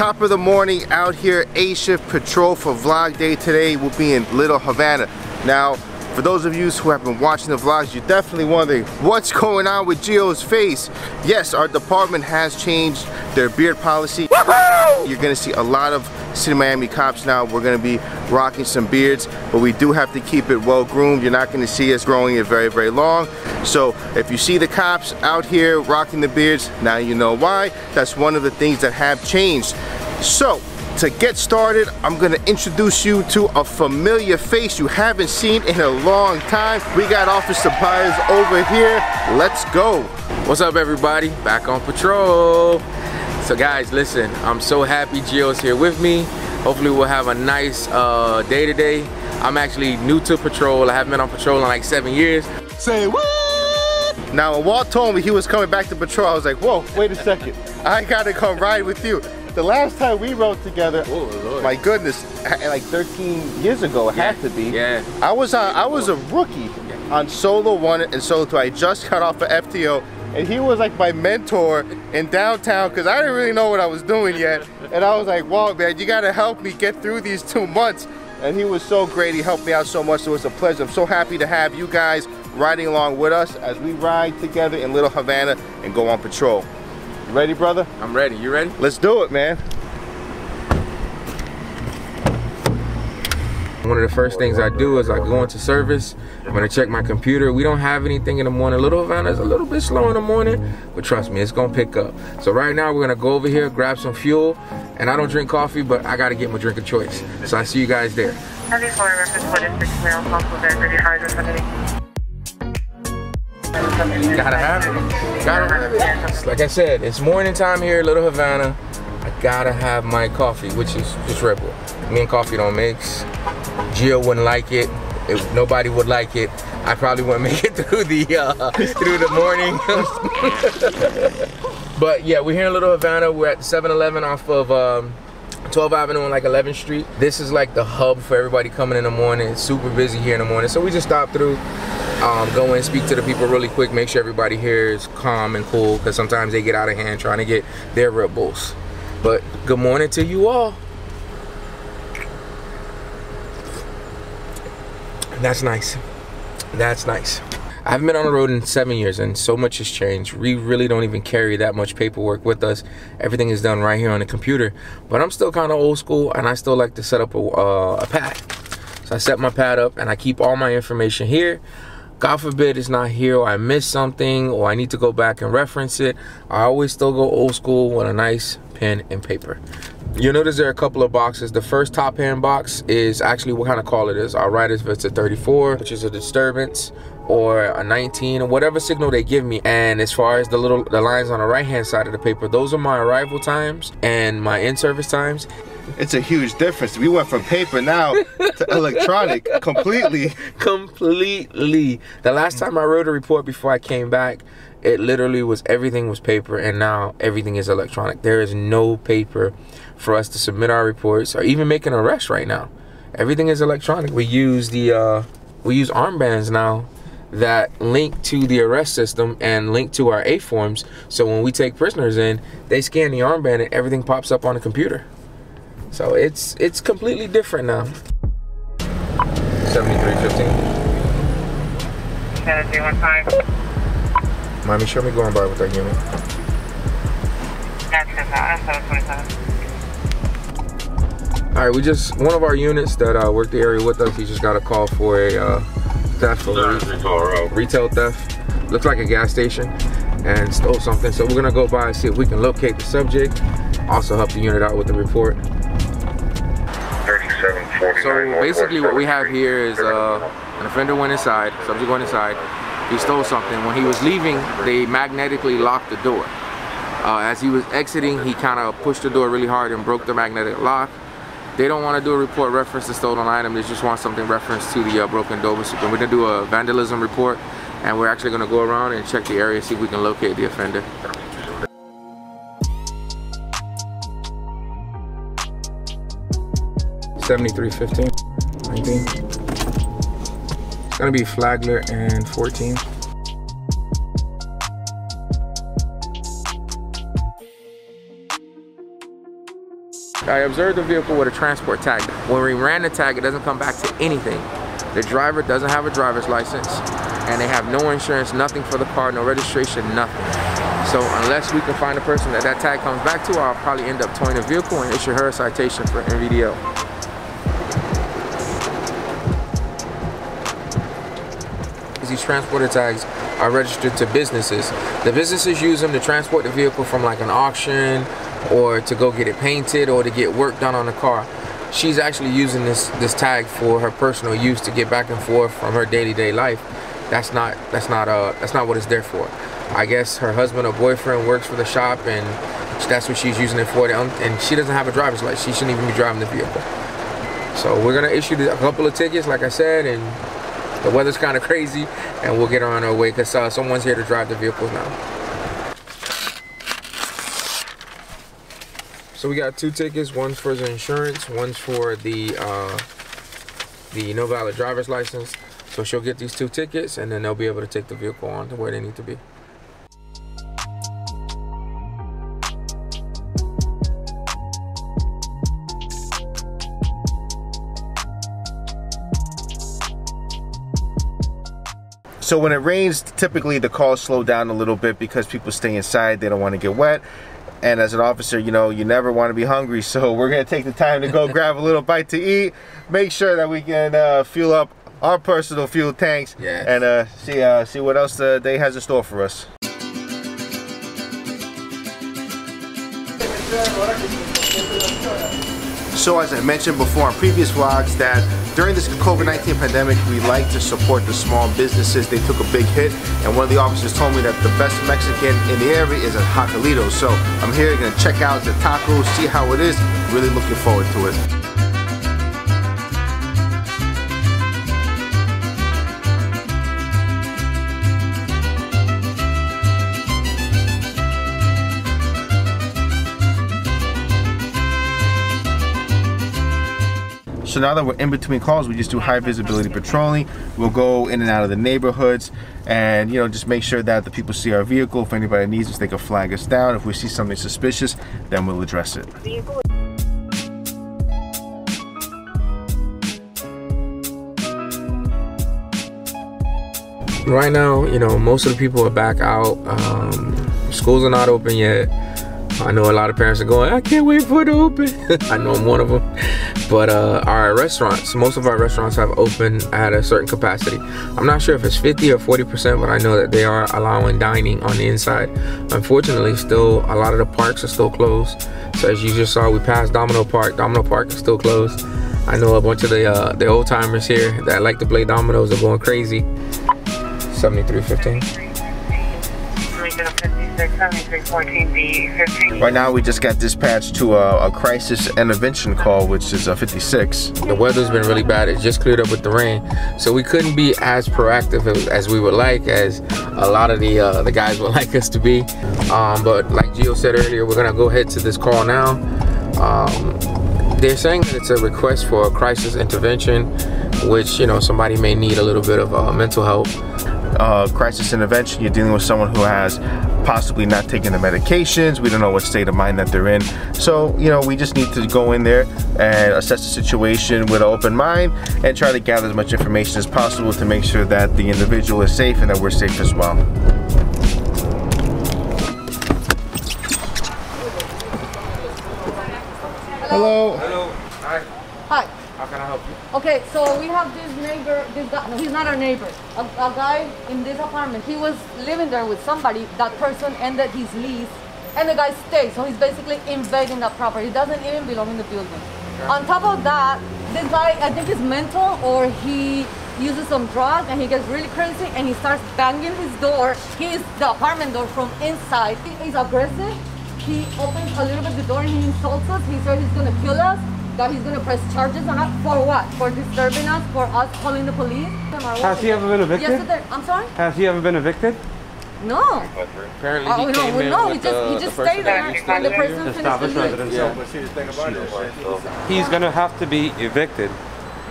Top of the morning out here, A-shift patrol for vlog day. Today we'll be in Little Havana. Now, for those of you who have been watching the vlogs, you're definitely wondering what's going on with Gio's face. Yes, our department has changed their beard policy. You're gonna see a lot of City of Miami cops now. We're gonna be rocking some beards, but we do have to keep it well groomed. You're not gonna see us growing it very, very long. So if you see the cops out here rocking the beards, now you know why. That's one of the things that have changed. So, to get started, I'm gonna introduce you to a familiar face you haven't seen in a long time. We got Officer Byars over here. Let's go. What's up, everybody? Back on patrol. So guys, listen, I'm so happy Gio's here with me. Hopefully we'll have a nice day today. I'm actually new to patrol. I haven't been on patrol in like 7 years. Say what? Now when Walt told me he was coming back to patrol, I was like, whoa, wait a second. I gotta come ride with you. The last time we rode together, oh, my goodness, like 13 years ago, it had to be. Yeah. I was a rookie on Solo 1 and Solo 2. I just got off of FTO, and he was like my mentor in downtown because I didn't really know what I was doing yet. And I was like, "Wow, man, you gotta help me get through these 2 months." And he was so great. He helped me out so much. So it's a pleasure. I'm so happy to have you guys riding along with us as we ride together in Little Havana and go on patrol. Ready, brother? I'm ready. You ready? Let's do it, man. One of the first things I do is I go into service. I'm gonna check my computer. We don't have anything in the morning. Little Havana's a little bit slow in the morning, but trust me, it's gonna pick up. So right now we're gonna go over here, grab some fuel, and I don't drink coffee, but I gotta get my drink of choice. So I see you guys there. Gotta have it. Gotta have it. Like I said, it's morning time here, Little Havana. I gotta have my coffee, which is just Red Bull. Me and coffee don't mix. Gio wouldn't like it. Nobody would like it. I probably wouldn't make it through the morning. But yeah, we're here in Little Havana. We're at 7-Eleven off of 12th Avenue and like 11th Street. This is like the hub for everybody coming in the morning. It's super busy here in the morning, so we just stopped through. Go in, speak to the people really quick, make sure everybody here is calm and cool, because sometimes they get out of hand trying to get their Red Bulls. But good morning to you all. That's nice. That's nice. I haven't been on the road in 7 years, and so much has changed. We really don't even carry that much paperwork with us. Everything is done right here on the computer. But I'm still kind of old school, and I still like to set up a pad. So I set my pad up, and I keep all my information here. God forbid it's not here, or I miss something, or I need to go back and reference it. I always still go old school with a nice pen and paper. You'll notice there are a couple of boxes. The first top hand box is actually what kind of call it is. I'll write it if it's a 34, which is a disturbance, or a 19, or whatever signal they give me. And as far as the lines on the right hand side of the paper, those are my arrival times and my in-service times. It's a huge difference. We went from paper now to electronic completely. Completely. The last time I wrote a report before I came back, it literally was everything was paper, and now everything is electronic. There is no paper for us to submit our reports or even make an arrest right now. Everything is electronic. We use we use armbands now that link to the arrest system and link to our A-forms. So when we take prisoners in, they scan the armband and everything pops up on the computer. So it's completely different now. 7315. 7315. Mommy, show me going by with that unit. That's 727. All right, we just one of our units that worked the area with us. He just got a call for a theft, retail theft. Looks like a gas station, and stole something. So we're gonna go by and see if we can locate the subject. Also help the unit out with the report. So basically what we have here is an offender went inside, subject went inside, he stole something. When he was leaving, they magnetically locked the door. As he was exiting, he kind of pushed the door really hard and broke the magnetic lock. They don't want to do a report reference to stolen item, they just want something reference to the broken door. We're going to do a vandalism report, and we're actually going to go around and check the area, see if we can locate the offender. $73.15, $19. It's gonna be Flagler and 14. I observed the vehicle with a transport tag. When we ran the tag, it doesn't come back to anything. The driver doesn't have a driver's license, and they have no insurance, nothing for the car, no registration, nothing. So unless we can find a person that that tag comes back to, I'll probably end up towing the vehicle and issue her a citation for MVDL. These transporter tags are registered to businesses. The businesses use them to transport the vehicle from like an auction, or to go get it painted, or to get work done on the car. She's actually using this tag for her personal use to get back and forth from her day-to-day life. That's not what it's there for. I guess her husband or boyfriend works for the shop, and that's what she's using it for. And she doesn't have a driver's license. She shouldn't even be driving the vehicle. So we're gonna issue a couple of tickets, like I said, and the weather's kind of crazy, and we'll get her on our way because someone's here to drive the vehicles now. So we got two tickets, one's for the insurance, one's for the no valid driver's license. So she'll get these two tickets, and then they'll be able to take the vehicle on to where they need to be. So when it rains, typically the calls slow down a little bit because people stay inside, they don't want to get wet. And as an officer, you know, you never want to be hungry, so we're going to take the time to go grab a little bite to eat, make sure that we can fuel up our personal fuel tanks, yes. And see what else the day has in store for us. So as I mentioned before in previous vlogs, that during this COVID-19 pandemic, we like to support the small businesses. They took a big hit, and one of the officers told me that the best Mexican in the area is at Jacalito. So I'm here gonna check out the tacos, see how it is. Really looking forward to it. So now that we're in between calls, we just do high visibility patrolling. We'll go in and out of the neighborhoods and, you know, just make sure that the people see our vehicle. If anybody needs us, they can flag us down. If we see something suspicious, then we'll address it. Right now, you know, most of the people are back out. Schools are not open yet. I know a lot of parents are going, I can't wait for it to open. I know I'm one of them. But our restaurants, most of our restaurants have opened at a certain capacity. I'm not sure if it's 50 or 40%, but I know that they are allowing dining on the inside. Unfortunately, still a lot of the parks are still closed. So as you just saw, we passed Domino Park. Domino Park is still closed. I know a bunch of the old timers here that like to play dominoes are going crazy. 7315. Right now we just got dispatched to a crisis intervention call, which is 56. The weather's been really bad. It just cleared up with the rain, so we couldn't be as proactive as we would like, as a lot of the guys would like us to be. But like Gio said earlier, we're gonna go ahead to this call now. They're saying that it's a request for a crisis intervention, which, you know, somebody may need a little bit of mental help. Crisis intervention, you're dealing with someone who has possibly not taking the medications. We don't know what state of mind that they're in. So, you know, we just need to go in there and assess the situation with an open mind and try to gather as much information as possible to make sure that the individual is safe and that we're safe as well. Hello. Hello. Hi. Hi. How can I help you? Okay, so we have this neighbor, this guy, no, he's not our neighbor, a guy in this apartment. He was living there with somebody. That person ended his lease, and the guy stayed, so he's basically invading that property. He doesn't even belong in the building. Okay. On top of that, this guy, I think, is mental, or he uses some drugs, and he gets really crazy, and he starts banging his door. He is the apartment door from inside. He's aggressive. He opens a little bit the door, and he insults us. He said he's gonna kill us. That he's gonna press charges on us. For what? For disturbing us, for us calling the police. Has he ever been evicted? Yesterday. I'm sorry? Has he ever been evicted? No. Apparently he came in. No, he just stayed there and the person finished the lease. Yeah. He's gonna have to be evicted.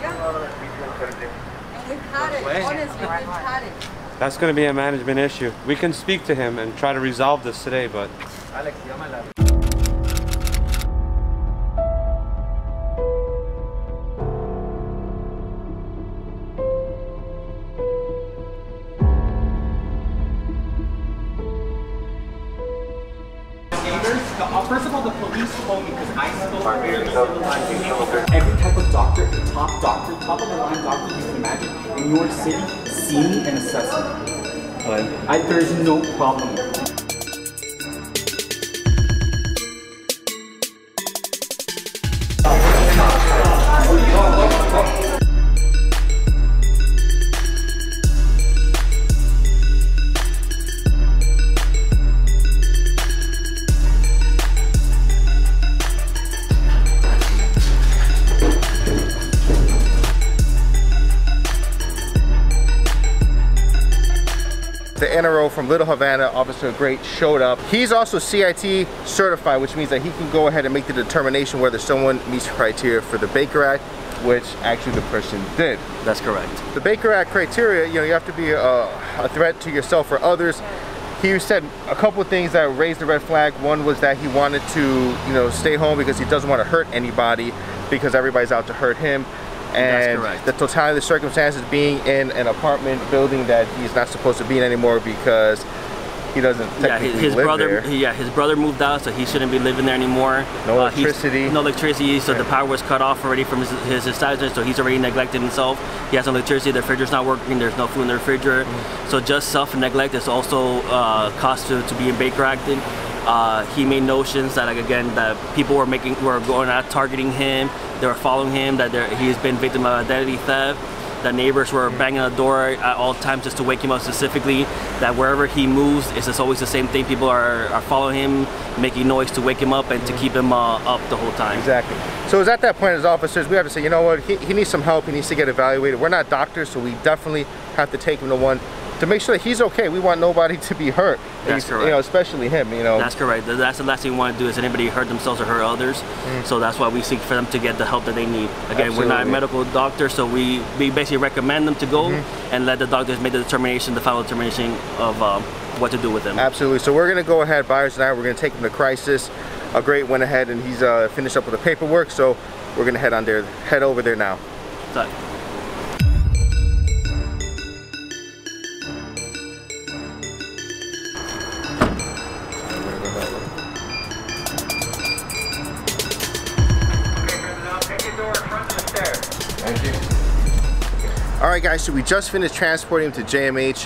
Yeah. We've had it. Honestly, we've had it. That's gonna be a management issue. We can speak to him and try to resolve this today, but... Alex, First of all, the police told me because I spoke very civilized. Every type of doctor, the top doctor, top of the line doctor you can imagine in New York City, see me and assess me. There's no problem. The NRO from Little Havana, Officer Great, showed up. He's also CIT certified, which means that he can go ahead and make the determination whether someone meets the criteria for the Baker Act, which actually the person did. That's correct. The Baker Act criteria, you know, you have to be a threat to yourself or others. He said a couple of things that raised the red flag. One was that he wanted to, you know, stay home because he doesn't want to hurt anybody because everybody's out to hurt him. And that's the totality of the circumstances being in an apartment building that he's not supposed to be in anymore because he doesn't technically live there. Yeah, his brother moved out, so he shouldn't be living there anymore. No electricity. No electricity, so the power was cut off already from his sister, so he's already neglected himself. He has no electricity, the refrigerator's not working, there's no food in the refrigerator. Mm-hmm. So just self-neglect is also costly to being Baker acted. He made notions that, like, again, that people were going out targeting him, they were following him, that he's been victim of identity theft, that neighbors were banging on the door at all times just to wake him up specifically, that wherever he moves, it's just always the same thing. People are following him, making noise to wake him up and to keep him up the whole time. Exactly. So it's at that point as officers, we have to say, you know what, he needs some help, he needs to get evaluated. We're not doctors, so we definitely have to take him to one to make sure that he's okay. We want nobody to be hurt. That's correct. You know, especially him, you know. That's correct. That's the last thing we want to do is anybody hurt themselves or hurt others. Mm. So that's why we seek for them to get the help that they need. Again, absolutely. We're not a medical doctor, so we basically recommend them to go and let the doctors make the determination, the final determination of what to do with them. Absolutely. So we're going to go ahead, Byars and I, we're going to take him to crisis. Great went ahead and he's finished up with the paperwork, so we're going to head over there now. So, alright guys, so we just finished transporting him to JMH.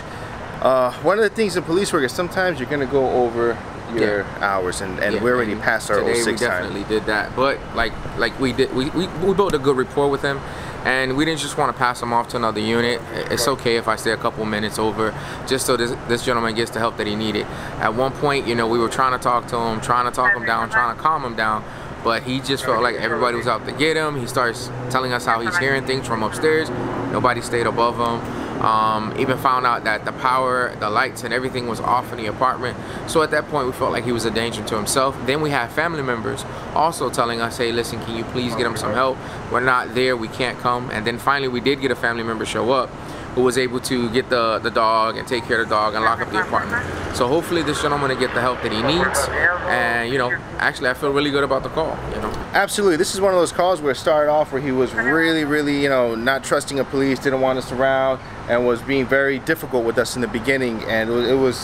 One of the things in police work is sometimes you're gonna go over your hours, and we're already past our 06 time. Definitely did that, but like we built a good rapport with him, and we didn't just want to pass him off to another unit. It's okay if I stay a couple minutes over, just so this gentleman gets the help that he needed. At one point, you know, we were trying to talk to him, trying to talk him down, trying to calm him down, but he just felt like everybody was out to get him. He starts telling us how he's hearing things from upstairs. Nobody stayed above him. Even found out that the power, the lights, and everything was off in the apartment. So at that point, we felt like he was a danger to himself. Then we had family members also telling us, hey, listen, can you please get him some help? We're not there, we can't come. And then finally, we did get a family member show up who was able to get the dog and take care of the dog and lock up the apartment. So hopefully this gentleman will get the help that he needs. And, you know, actually I feel really good about the call, you know. Absolutely, this is one of those calls where it started off where he was really, really, you know, not trusting the police, didn't want us around, and was being very difficult with us in the beginning. And it was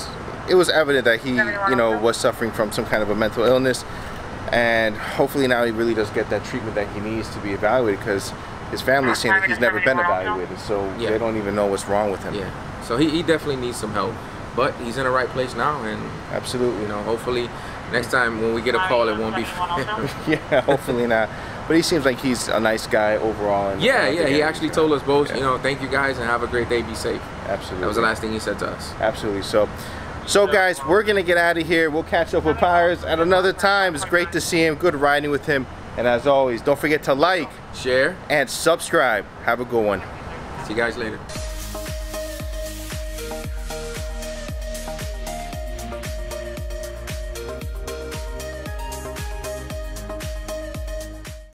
evident that he, you know, was suffering from some kind of a mental illness. And hopefully now he really does get that treatment that he needs to be evaluated, because his family's saying that he's never been evaluated, so they don't even know what's wrong with him. Yeah. So he definitely needs some help, but he's in the right place now, and absolutely, you know, hopefully next time when we get a call, it won't be. Yeah, hopefully not. But he seems like he's a nice guy overall. And he actually told us both, you know, thank you guys and have a great day, be safe. Absolutely. That was the last thing he said to us. Absolutely. So guys, we're gonna get out of here. We'll catch up with Byars at another time. It's great to see him. Good riding with him. And as always, don't forget to like, share, and subscribe. Have a good one. See you guys later.